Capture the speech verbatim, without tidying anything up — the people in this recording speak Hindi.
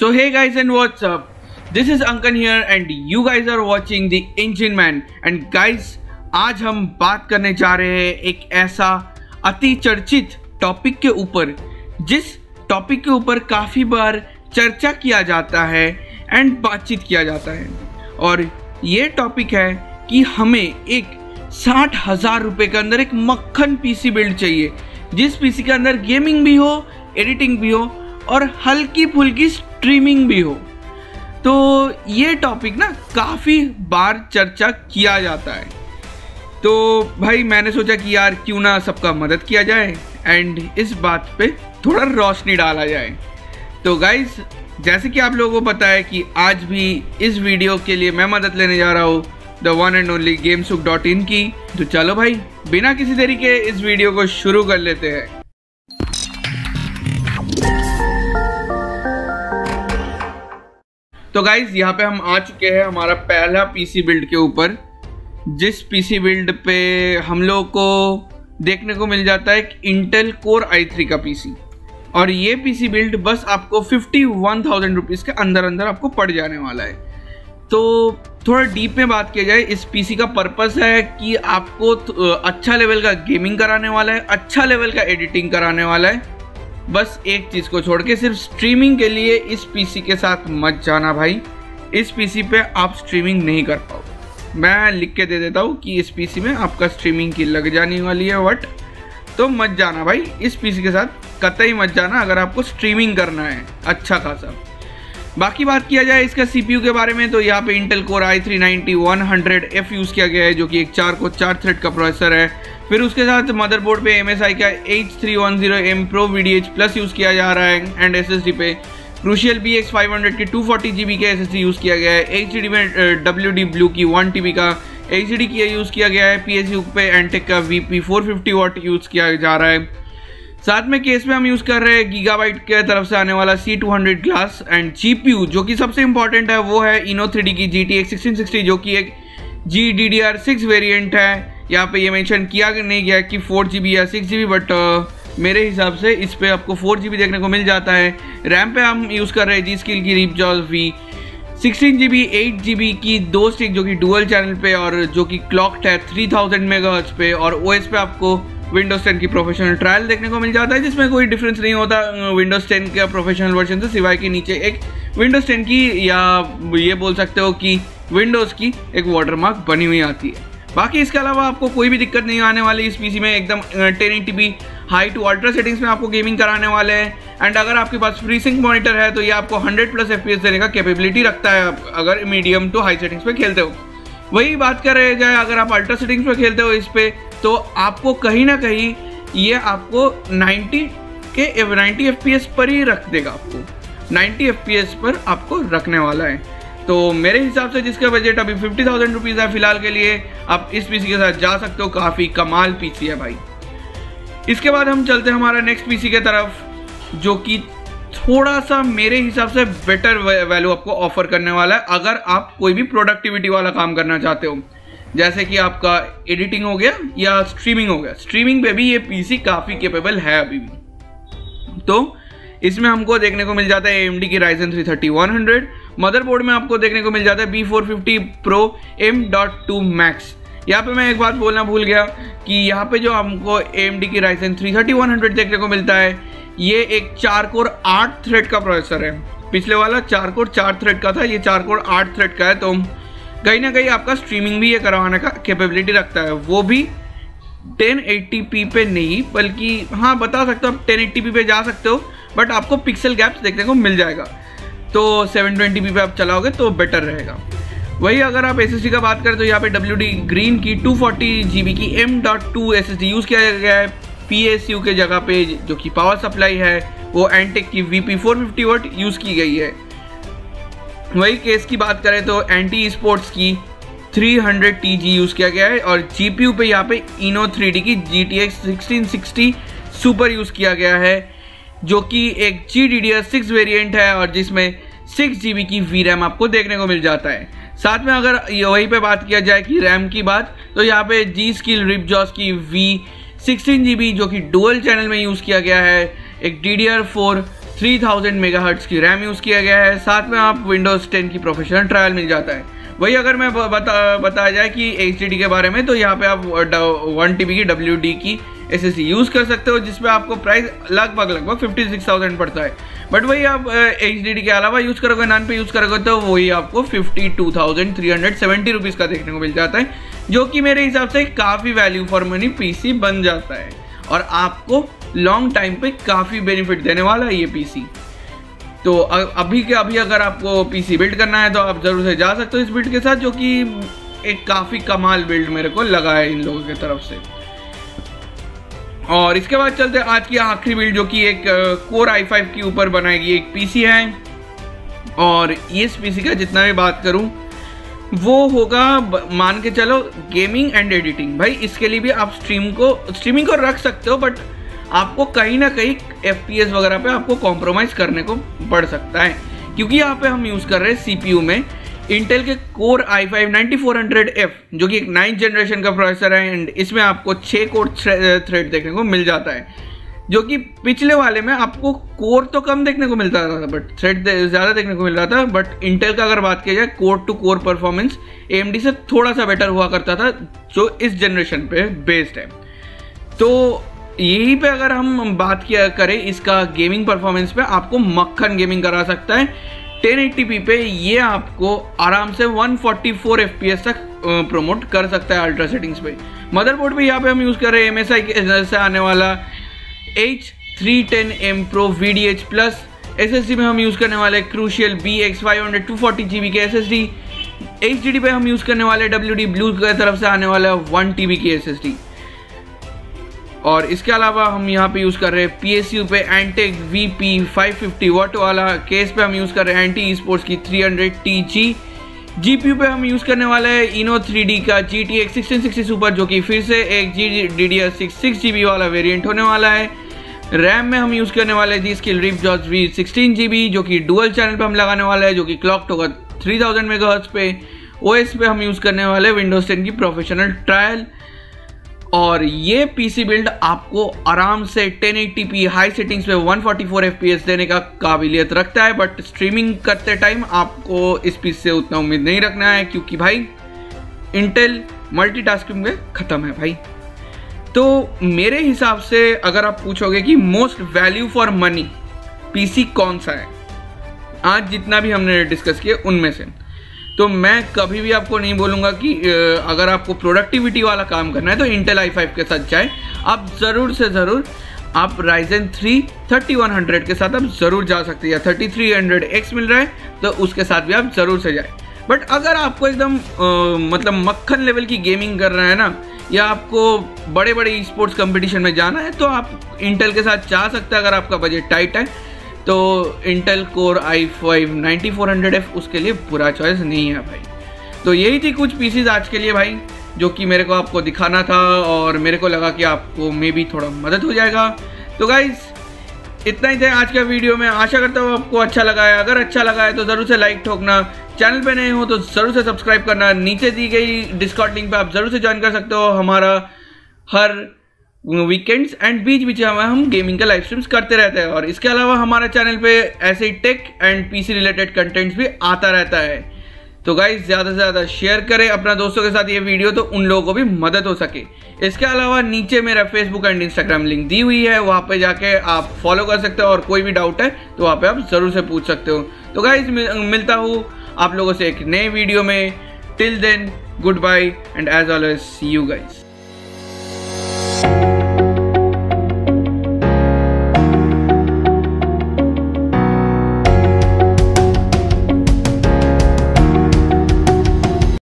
So hey guys, and what's up? This is Ankan here and you guys are watching The Engine Man. And guys, आज हम बात करने जा रहे हैं एक ऐसा अति चर्चित टॉपिक के ऊपर, जिस टॉपिक के ऊपर काफ़ी बार चर्चा किया जाता है एंड बातचीत किया जाता है। और ये टॉपिक है कि हमें एक साठ हज़ार रुपये के अंदर एक मक्खन पीसी बिल्ड चाहिए, जिस पीसी के अंदर गेमिंग भी हो, एडिटिंग भी हो और हल्की फुल्की स्ट्रीमिंग भी हो। तो ये टॉपिक ना काफ़ी बार चर्चा किया जाता है, तो भाई मैंने सोचा कि यार क्यों ना सबका मदद किया जाए एंड इस बात पे थोड़ा रोशनी डाला जाए। तो गाइज, जैसे कि आप लोगों को पता है कि आज भी इस वीडियो के लिए मैं मदद लेने जा रहा हूँ द वन एंड ओनली गेमसुक डॉट इन की। तो चलो भाई, बिना किसी देरी के इस वीडियो को शुरू कर लेते हैं। तो गाइज, यहाँ पे हम आ चुके हैं हमारा पहला पीसी बिल्ड के ऊपर, जिस पीसी बिल्ड पे हम लोग को देखने को मिल जाता है एक इंटेल कोर आई थ्री का पीसी। और ये पीसी बिल्ड बस आपको फिफ्टी वन थाउजेंड रुपीज़ के अंदर अंदर आपको पड़ जाने वाला है। तो थोड़ा डीप में बात किया जाए, इस पीसी का पर्पस है कि आपको अच्छा लेवल का गेमिंग कराने वाला है, अच्छा लेवल का एडिटिंग कराने वाला है। बस एक चीज़ को छोड़ के सिर्फ स्ट्रीमिंग के लिए इस पीसी के साथ मत जाना भाई, इस पीसी पे आप स्ट्रीमिंग नहीं कर पाओ। मैं लिख के दे देता हूँ कि इस पीसी में आपका स्ट्रीमिंग की लग जाने वाली है वट, तो मत जाना भाई इस पीसी के साथ, कतई मत जाना अगर आपको स्ट्रीमिंग करना है अच्छा खासा। बाकी बात किया जाए इसका सीपीयू के बारे में, तो यहाँ पे Intel core i three ninety one hundred F use किया गया है, जो कि एक चार को चार थ्रेड का प्रोसेसर है। फिर उसके साथ मदरबोर्ड पे एमएसआई का H three one zero M Pro V D H Plus use किया जा रहा है एंड एसएसडी पे crucial B X five hundred की टू फोर्टी जी बी का एसएसडी यूज़ किया गया है। एचडी में डब्ल्यूडी ब्लू की वन टी बी का एचडी की यूज़ किया गया है। पीएसयू पे एंटेक का V P four fifty watt use किया जा रहा है। साथ में केस में हम यूज़ कर रहे हैं गीगाबाइट के तरफ से आने वाला C two hundred glass and GPU, जो कि सबसे इंपॉर्टेंट है वो है इनो थ्री डी की G T X sixteen sixty, जो कि एक G D D R six variant है। यहाँ पे ये मेंशन किया नहीं गया कि फोर जी बी या six G B, but uh, मेरे हिसाब से इस पे आपको फोर जी बी देखने को मिल जाता है। रैम पे हम यूज़ कर रहे हैं जी स्किल की Ripjaws V sixteen G B, eight G B की दो स्टिक जो कि डुअल चैनल पे और जो कि क्लॉक्ड है थ्री थाउजेंड मेगाहर्ट्ज़ पे। और ओएस पे आपको विंडोज टेन की प्रोफेशनल ट्रायल देखने को मिल जाता है, जिसमें कोई डिफरेंस नहीं होता विंडोज टेन के प्रोफेशनल वर्जन से, सिवाय के नीचे एक विंडोज टेन की या ये बोल सकते हो कि विंडोज़ की एक वाटरमार्क बनी हुई आती है। बाकी इसके अलावा आपको कोई भी दिक्कत नहीं आने वाली इस पीसी में, एकदम ten eighty P high to ultra settings में आपको गेमिंग कराने वाले हैं। एंड अगर आपके पास फ्रीसिंक मॉनिटर है तो ये आपको hundred plus F P S देने का कैपेबिलिटी रखता है अगर मीडियम टू हाई सेटिंग्स में खेलते हो। वही बात कर रहे जाए अगर आप अल्ट्रा सेटिंग्स में खेलते हो इस पर, तो आपको कहीं ना कहीं ये आपको नाइन्टी के नाइन्टी एफ पी एस पर ही रख देगा, आपको नाइन्टी एफ पी एस पर आपको रखने वाला है। तो मेरे हिसाब से जिसका बजट अभी फिफ्टी थाउजेंड रुपीज़ है फ़िलहाल के लिए, आप इस पीसी के साथ जा सकते हो। काफ़ी कमाल पीसी है भाई। इसके बाद हम चलते हैं हमारा नेक्स्ट पीसी के तरफ, जो कि थोड़ा सा मेरे हिसाब से बेटर वैल्यू आपको ऑफर करने वाला है अगर आप कोई भी प्रोडक्टिविटी वाला काम करना चाहते हो, जैसे कि आपका एडिटिंग हो गया या स्ट्रीमिंग हो गया। स्ट्रीमिंग पे भी ये पीसी काफ़ी कैपेबल है अभी भी। तो इसमें हमको देखने को मिल जाता है ए एम डी की Ryzen three thirty one hundred. Motherboard में आपको देखने को मिल जाता है B four fifty pro M dot two max. यहाँ पे मैं एक बात बोलना भूल गया कि यहाँ पे जो हमको ए एम डी की Ryzen three thirty one hundred देखने को मिलता है, ये एक चार कोर आठ थ्रेड का प्रोसेसर है। पिछले वाला चार कोर चार थ्रेड का था, ये चार कोर आठ थ्रेड का है। तो कहीं ना कहीं आपका स्ट्रीमिंग भी ये करवाने का कैपेबिलिटी रखता है, वो भी टेन एटी पी पे नहीं, बल्कि हाँ बता सकते हो आप टेन एटी पी पे जा सकते हो, बट आपको पिक्सल गैप्स देखने को मिल जाएगा। तो सेवन ट्वेंटी पी पे आप चलाओगे तो बेटर रहेगा। वही अगर आप एसएसडी का बात करें तो यहाँ पे डब्ल्यूडी ग्रीन की टू फोर्टी जी बी की M dot two SSD use किया गया है। पीएसयू के जगह पे जो कि पावर सप्लाई है वो एंटेक की V P four fifty watt use की गई है। वही केस की बात करें तो एंटी स्पोर्ट्स की three hundred T G use किया गया है। और जीपीयू पे यहाँ पे इनो थ्री डी की G T X sixteen sixty super use किया गया है, जो कि एक G D D R six variant है और जिसमें सिक्स जी बी की वी रैम आपको देखने को मिल जाता है। साथ में अगर वहीं पे बात किया जाए कि रैम की बात, तो यहाँ पे जी स्किल रिपजॉस की वी सिक्सटीन जी बी जो कि डुअल चैनल में यूज़ किया गया है, एक डी डी आर फोर तीन हज़ार मेगाहर्ट्ज की रैम यूज़ किया गया है। साथ में आप विंडोज़ टेन की प्रोफेशनल ट्रायल मिल जाता है। वही अगर मैं बता बताया जाए कि एच डी डी के बारे में, तो यहाँ पे आप वन टी बी की डब्ल्यू डी की एस एस सी यूज़ कर सकते हो, जिसमें आपको प्राइस लगभग लगभग फिफ्टी सिक्स थाउजेंड पड़ता है। बट वही आप एच डी डी के अलावा यूज़ करोगे, नान पे यूज़ करोगे, तो वही आपको fifty two thousand three hundred seventy rupees का देखने को मिल जाता है, जो कि मेरे हिसाब से काफ़ी value for money P C बन जाता है और आपको लॉन्ग टाइम पे काफ़ी बेनिफिट देने वाला है ये पीसी। तो अभी के अभी अगर आपको पीसी बिल्ड करना है तो आप ज़रूर से जा सकते हो इस बिल्ड के साथ, जो कि एक काफ़ी कमाल बिल्ड मेरे को लगा है इन लोगों की तरफ से। और इसके बाद चलते हैं आज की आखिरी बिल्ड, जो कि एक कोर आई फाइव के ऊपर बनाएगी एक पीसी है। और इस पीसी का जितना भी बात करूँ वो होगा, मान के चलो, गेमिंग एंड एडिटिंग। भाई इसके लिए भी आप स्ट्रीम को स्ट्रीमिंग को रख सकते हो, बट आपको कहीं ना कहीं एफ पी एस वगैरह पे आपको कॉम्प्रोमाइज़ करने को पड़ सकता है, क्योंकि यहाँ पे हम यूज़ कर रहे हैं सीपीयू में इंटेल के core I five ninety four hundred F, जो कि एक नाइन्थ जनरेशन का प्रोसेसर है। एंड इसमें आपको छः कोर थ्रेड देखने को मिल जाता है, जो कि पिछले वाले में आपको कोर तो कम देखने को मिलता था बट थ्रेड ज़्यादा देखने को मिल रहा था। बट इंटेल का अगर बात किया जाए, core to core performance AMD से थोड़ा सा बेटर हुआ करता था, जो इस जनरेशन पे बेस्ड है। तो यही पे अगर हम बात किया करें इसका गेमिंग परफॉर्मेंस पे, आपको मक्खन गेमिंग करा सकता है। टेन एटी पी पे ये आपको आराम से वन फोर्टी फोर एफपीएस तक प्रमोट कर सकता है अल्ट्रा सेटिंग्स पे। मदरबोर्ड पे यहाँ पे हम यूज़ कर रहे हैं एमएसआई से आने वाला H three ten M Pro V D H Plus। SSD में हम यूज़ करने वाले Crucial B X five hundred two forty G B के एसएसडी। एचडीडी पे हम यूज़ करने वाले डब्ल्यूडी ब्लू की तरफ से आने वाला वन टी बी की एसएसडी। और इसके अलावा हम यहाँ पे यूज़ कर रहे हैं पीएसयू पे Antec V P five fifty watt वाला। केस पे हम यूज़ कर रहे हैं एंटी स्पोर्ट्स की three hundred T G. GPU पे हम यूज़ करने वाले हैं इनो थ्री डी का G T X sixteen sixty super, जो कि फिर से एक G D D R six six G B वाला वेरिएंट होने वाला है। रैम में हम यूज़ करने वाले G skill Ripjaws V sixteen G B, जो कि डुअल चैनल पे हम लगाने वाला है, जो कि क्लॉक्ड होगा थ्री थाउजेंड मेगाहर्ट्ज पे। ओएस पे हम यूज़ करने वाले विंडोज़ टेन की प्रोफेशनल ट्रायल। और ये पीसी बिल्ड आपको आराम से ten eighty P high settings पे वन फोर्टी फोर एफपीएस देने का काबिलियत रखता है। बट स्ट्रीमिंग करते टाइम आपको इस पीस से उतना उम्मीद नहीं रखना है, क्योंकि भाई इंटेल मल्टीटास्किंग में ख़त्म है भाई। तो मेरे हिसाब से अगर आप पूछोगे कि most value for money PC कौन सा है आज जितना भी हमने डिस्कस किए उनमें से, तो मैं कभी भी आपको नहीं बोलूँगा कि अगर आपको प्रोडक्टिविटी वाला काम करना है तो इंटेल आई फाइव के साथ जाए। आप ज़रूर से ज़रूर आप Ryzen three thirty one hundred के साथ आप ज़रूर जा सकते हैं। थर्टी थ्री हंड्रेड एक्स मिल रहा है तो उसके साथ भी आप ज़रूर से जाए। बट अगर आपको एकदम आ, मतलब मक्खन लेवल की गेमिंग करना है ना, या आपको बड़े बड़े ई स्पोर्ट्स कंपटीशन में जाना है, तो आप इंटेल के साथ जा सकते हैं। अगर आपका बजट टाइट है तो Intel core I five ninety four hundred F उसके लिए बुरा चॉइस नहीं है भाई। तो यही थी कुछ पीसीज आज के लिए भाई, जो कि मेरे को आपको दिखाना था और मेरे को लगा कि आपको मे बी थोड़ा मदद हो जाएगा। तो गाइस इतना ही था आज का वीडियो में। आशा करता हूँ आपको अच्छा लगा है। अगर अच्छा लगा है तो ज़रूर से लाइक ठोकना। चैनल पे नए हो तो ज़रूर से सब्सक्राइब करना। नीचे दी गई डिस्कॉर्ड लिंक पे आप ज़रूर से ज्वाइन कर सकते हो। हमारा हर वीकेंड्स एंड बीच बीच में हम गेमिंग का लाइव स्ट्रीम्स करते रहते हैं। और इसके अलावा हमारे चैनल पे ऐसे ही tech and PC related contents भी आता रहता है। तो गाइज ज़्यादा से ज़्यादा शेयर करें अपना दोस्तों के साथ ये वीडियो, तो उन लोगों को भी मदद हो सके। इसके अलावा नीचे मेरा फेसबुक एंड इंस्टाग्राम लिंक दी हुई है, वहाँ पे जाके आप फॉलो कर सकते हो। और कोई भी डाउट है तो वहाँ पे आप ज़रूर से पूछ सकते हो। तो गाइज मिलता हूँ आप लोगों से एक नए वीडियो में। Till then good bye and as always see you guys.